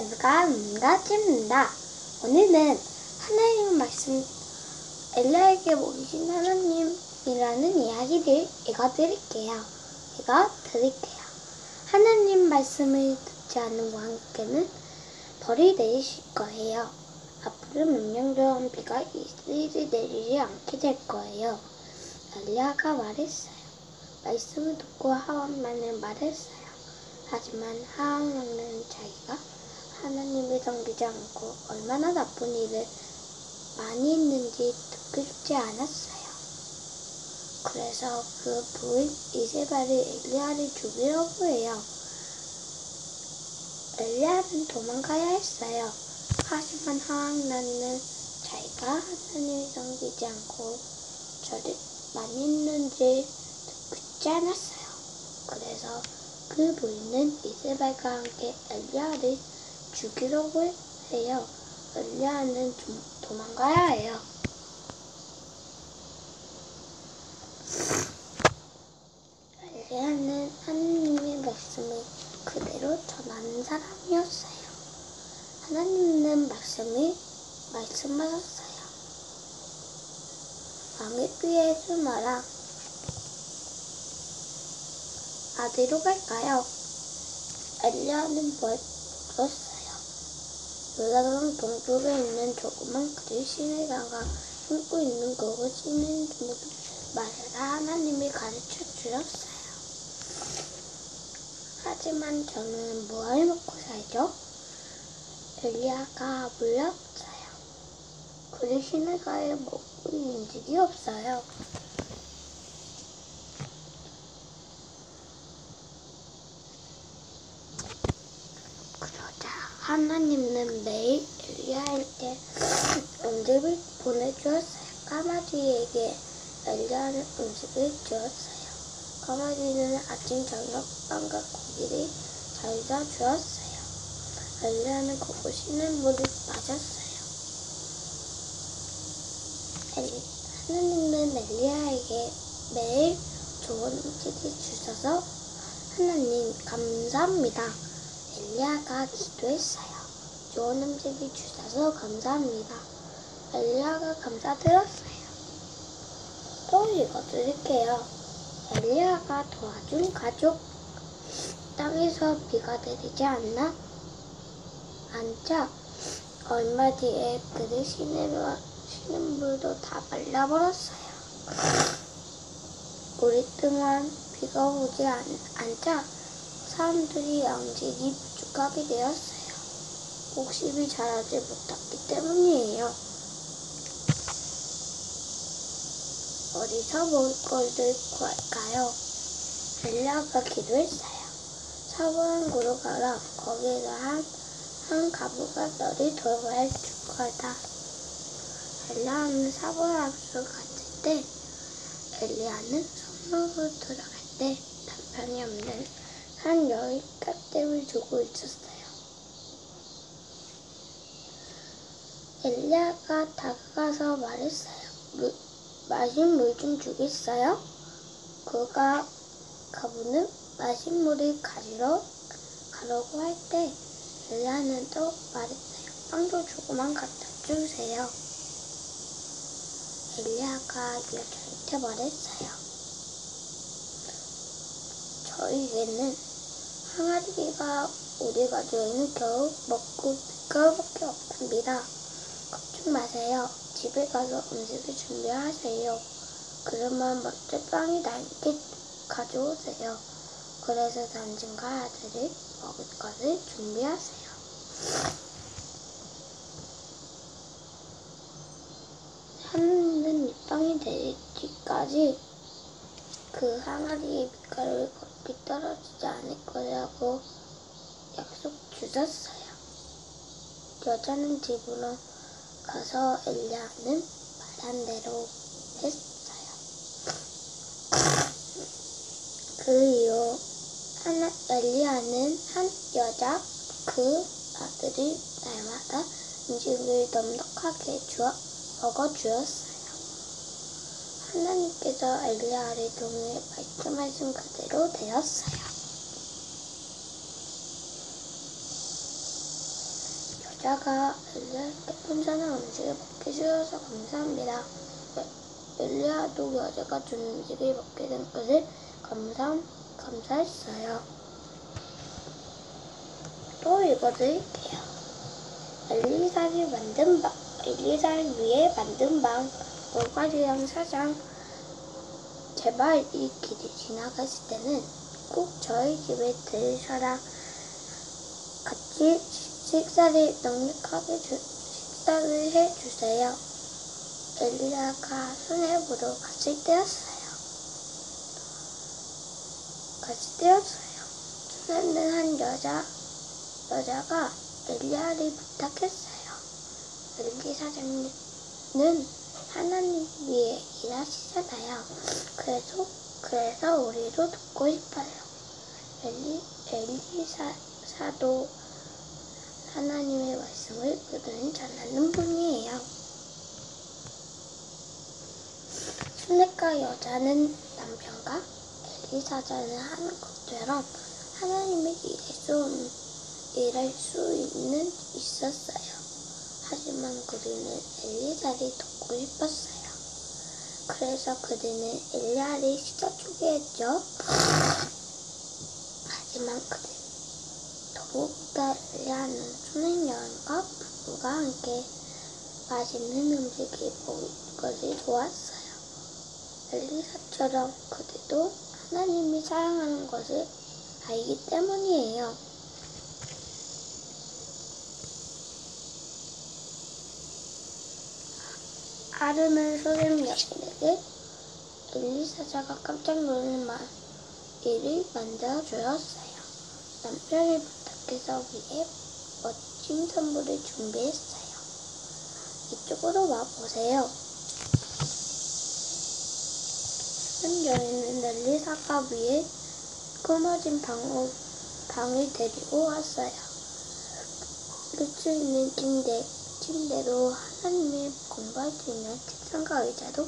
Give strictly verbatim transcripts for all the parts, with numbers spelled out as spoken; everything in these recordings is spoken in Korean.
엘리사가 뭔가 찝니다. 오늘은 하나님의 말씀, 엘리아에게 보이신 하나님이라는 이야기를 읽어드릴게요. 읽어드릴게요. 하나님 말씀을 듣지 않은 왕께는 벌이 내리실 거예요. 앞으로 명령대로 비가 이슬이 내리지 않게 될 거예요. 엘리아가 말했어요. 말씀을 듣고 하원만은 말했어요. 하지만 하원만은 자기가 하나님을 섬기지 않고 얼마나 나쁜 일을 많이 했는지 듣고 싶지 않았어요. 그래서 그 부인 이세벨이 엘리아를 죽이려고 해요. 엘리아는 도망가야 했어요. 하지만 하왕난은 자기가 하나님을 섬기지 않고 저를 많이 했는지 듣고 싶지 않았어요. 그래서 그 부인은 이세벨과 함께 엘리아를 죽이려고 해요. 엘리아는 좀 도망가야 해요. 엘리아는 하나님의 말씀을 그대로 전하는 사람이었어요. 하나님은 말씀을 말씀하셨어요. 왕의 피에 숨어라. 어디로 갈까요? 엘리아는 물었어요. 요단강 동쪽에 있는 조그만 그릴 시내가가 숨고 있는 그곳 시내인 모두 말해라 하나님이 가르쳐 주셨어요. 하지만 저는 뭘 먹고 살죠? 엘리아가 몰랐어요. 그릴 시내가에 먹고 있는 적이 없어요. 하나님은 매일 엘리야에게 음식을 보내주었어요. 까마귀에게 엘리야는 음식을 주었어요. 까마귀는 아침, 저녁, 빵과 고기를 잘다 주었어요. 엘리야는 거고 쉬는 물을 마셨어요. 엘리, 하나님은 엘리야에게 매일 좋은 음식을 주셔서 하나님 감사합니다. 엘리아가 기도했어요. 좋은 음식을 주셔서 감사합니다. 엘리아가 감사드렸어요. 또 읽어드릴게요. 엘리아가 도와준 가족. 땅에서 비가 내리지 않나? 않자 얼마 뒤에 그들 시냇물도 다 말라버렸어요. 오랫동안 비가 오지 않, 않자 사람들이 양식이 부족하게 되었어요. 곡식이 자라지 못했기 때문이에요. 어디서 먹을 것을 구할까요? 엘리아가 기도했어요. 사부한 구로 가라. 거기에서 한, 한 가부가 너를 돌봐야 줄 거다. 엘리아는 사부한 구로 갔을 때, 엘리아는 성막으로 돌아갈 때 남편이 없는 한 여인 갓댐을 두고 있었어요. 엘리아가 다가가서 말했어요. 물, 마신 물 좀 주겠어요? 그가 가부는 마신 물을 가지러 가려고 할 때 엘리아는 또 말했어요. 빵도 조금만 갖다 주세요. 엘리아가 여자한테 말했어요. 저희에는 항아리가 우리 가족에는 겨우 먹고 겨우밖에 없습니다. 걱정 마세요. 집에 가서 음식을 준비하세요. 그러면 먼저 빵이 낡게 가져오세요. 그래서 당신과 아들이 먹을 것을 준비하세요. 하나님은 이 빵이 되기까지 그 항아리에 밀가루를 떨어지지 않을 거라고 약속 주셨어요. 여자는 집으로 가서 엘리아는 말한 대로 했어요. 그 이후 하나, 엘리아는 한 여자 그 아들이 날마다 음식을 넉넉하게 주어 먹어 주었어요. 하나님께서 엘리야를 통해 말씀하신 그대로 되었어요. 과자가 엘리야께 혼자는 음식을 먹게 주셔서 감사합니다. 엘리야도 여자가 준 음식을 먹게 된 것을 감사, 감사했어요. 또 읽어드릴게요. 엘리사를 만든 방, 엘리사를 위해 만든 방, 물과리형 사장. 제발 이 길을 지나가실 때는 꼭 저희 집에 들르셔라. 같이 식사를 넉넉하게 주, 식사를 해주세요. 엘리아가 손해 보러 갔을 때였어요. 갔을 때였어요. 손해는 한 여자, 여자가 엘리아를 부탁했어요. 엘리 사장님은 하나님 위에 일하시잖아요. 그래서, 그래서 우리도 돕고 싶어요. 엘리, 엘리사도 하나님의 말씀을 그들은 전하는 분이에요. 순례가 여자는 남편과 엘리사자는 하는 것처럼 하나님의 일에 좀 일할 수 있는 있었어요. 하지만 그들은 엘리사를 돕고 싶었어요. 그래서 그들은 엘리야를 씻어주게 했죠. 하지만 그들 더욱더 엘리야는 수는 여인과 부부가 함께 맛있는 음식을 먹을 것이 좋았어요. 엘리사처럼 그들도 하나님이 사랑하는 것을 알기 때문이에요. 아름은 소렘 여인에게 엘리사자가 깜짝 놀랄 만 일을 만들어 주었어요. 남편을 부탁해서 위해 멋진 선물을 준비했어요. 이쪽으로 와보세요. 소렘 여인은 엘리사가 위에 꾸며진 방을, 방을 데리고 왔어요. 밑에 있는 침대, 침대로 하나님을 공부할 수 있는 책상과 의자도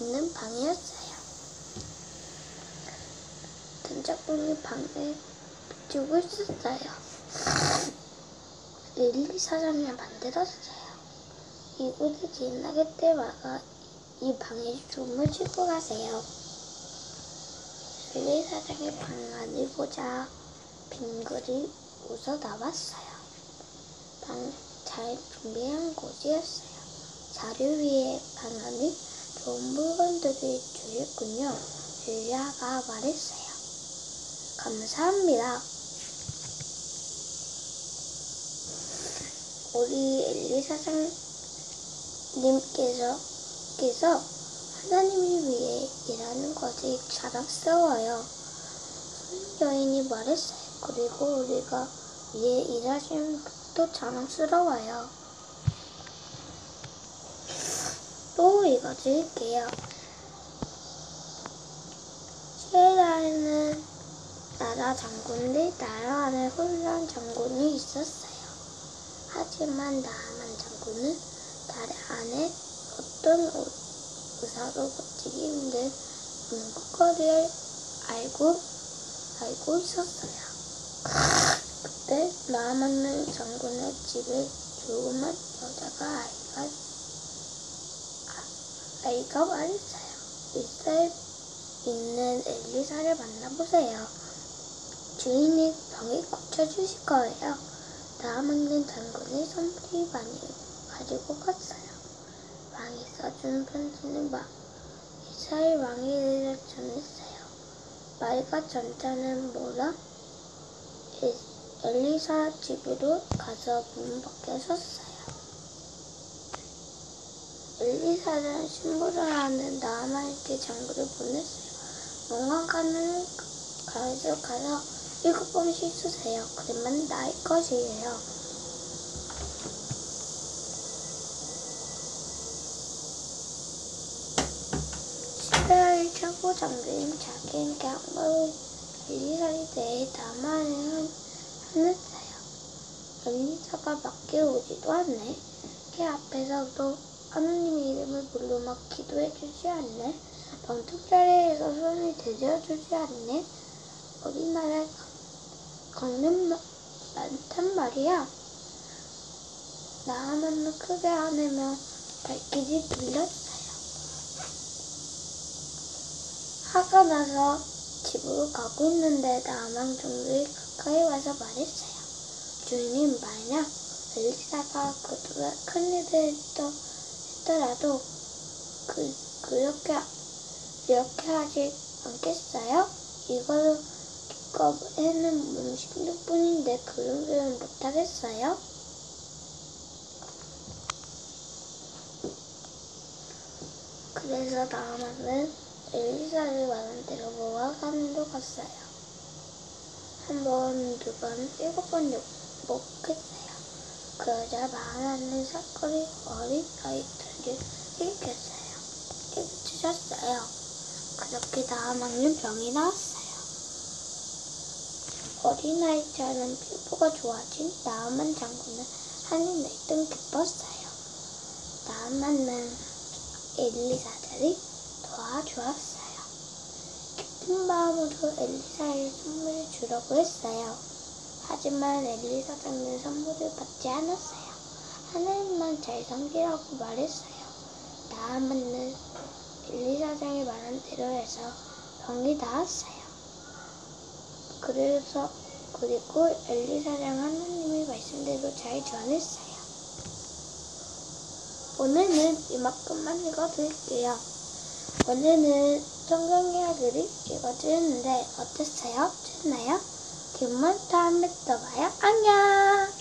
있는 방이었어요. 단짝불이 방에 비추고 있었어요. 엘리 사장을 만들었어요. 이곳에 지나갈 때마다 이 방에 숨을 쉬고 가세요. 엘리 사장의 방 안을 보자 빙글이 웃어 나왔어요. 방 잘 준비한 곳이었어요. 자료 위에 방안이 좋은 물건들이 주셨군요. 엘리야가 말했어요. 감사합니다. 우리 엘리 사장님께서 하나님을 위해 일하는 것이 자랑스러워요. 여인이 말했어요. 그리고 우리가 위해 일하시는 또 자랑스러워요. 또 읽어드릴게요. 시에라에는 나라 장군들, 나라 안에 훌륭한 장군이 있었어요. 하지만 나아만 장군은 나라 안에 어떤 의사도 버티기 힘든 문구거리를 알고, 알고 있었어요. 그때 나아만 장군의 집에 조그만 여자가 아이가 아, 아이가 말했어요. 일사에 있는 엘리사를 만나보세요. 주인이 병에 고쳐주실 거예요. 나아만 장군이 선물이 많이 가지고 갔어요. 왕이 써준 편지는 막 이스라엘 왕에게 전했어요. 말과 전차는 몰아 엘리사 집으로 가서 문 밖에 섰어요. 엘리사는 신부를 하는 나아만에게 장구를 보냈어요. 왕관을 가져가서 일곱 번 씻으세요. 그러면 나의 것이에요. 시대의 최고 장교인 자기에게 한번 엘리사에 대해 나아만은 혼냈어요. 엘리사가 밖에 오지도 않네. 그 앞에서도 하나님의 이름을 불러 막 기도해주지 않네. 방특자리에서 손을 대대어주지 않네. 우리나라에 강릉 많단 말이야. 나아만도 크게 안 해면 발길이 눌렸어요. 화가 나서 집으로 가고 있는데 나아만 종들이 가까이 와서 말했어요. 주인님, 만약 엘리사가 그동안 큰일을 했더, 했더라도 그, 그렇게 이렇게 하지 않겠어요? 이걸로 기껏 해는 몸 십육 분인데 그 정도는 못하겠어요? 그래서 나아만은 엘리사를 말한 대로 모아가는데 갔어요. 한 번, 두 번, 일곱 번 욕먹겠어요. 그러자 나아만은 사거리 어린 아이들을 일으켰어요. 일으키셨어요. 그렇게 나아만은 병이 나았어요. 어린아이처럼 피부가 좋아진 나아만 장군은 한이 내등 기뻤어요. 나아만은 엘리사들이 도와주었어요. 기쁜 마음으로 엘리사의 선물을 주려고 했어요. 하지만 엘리사 장군은 선물을 받지 않았어요. 하나님만 잘 섬기라고 말했어요. 나아만은 엘리사 장이 말한 대로 해서 병이 나았어요. 그래서 그리고 엘리사 장 하나님이 말씀대로 잘 전했어요. 오늘은 이만큼만 읽어드릴게요. 오늘은 성경 이야기를 읽어드렸는데 어땠어요? 좋나요? 기분 다음에 또 봐요. 안녕!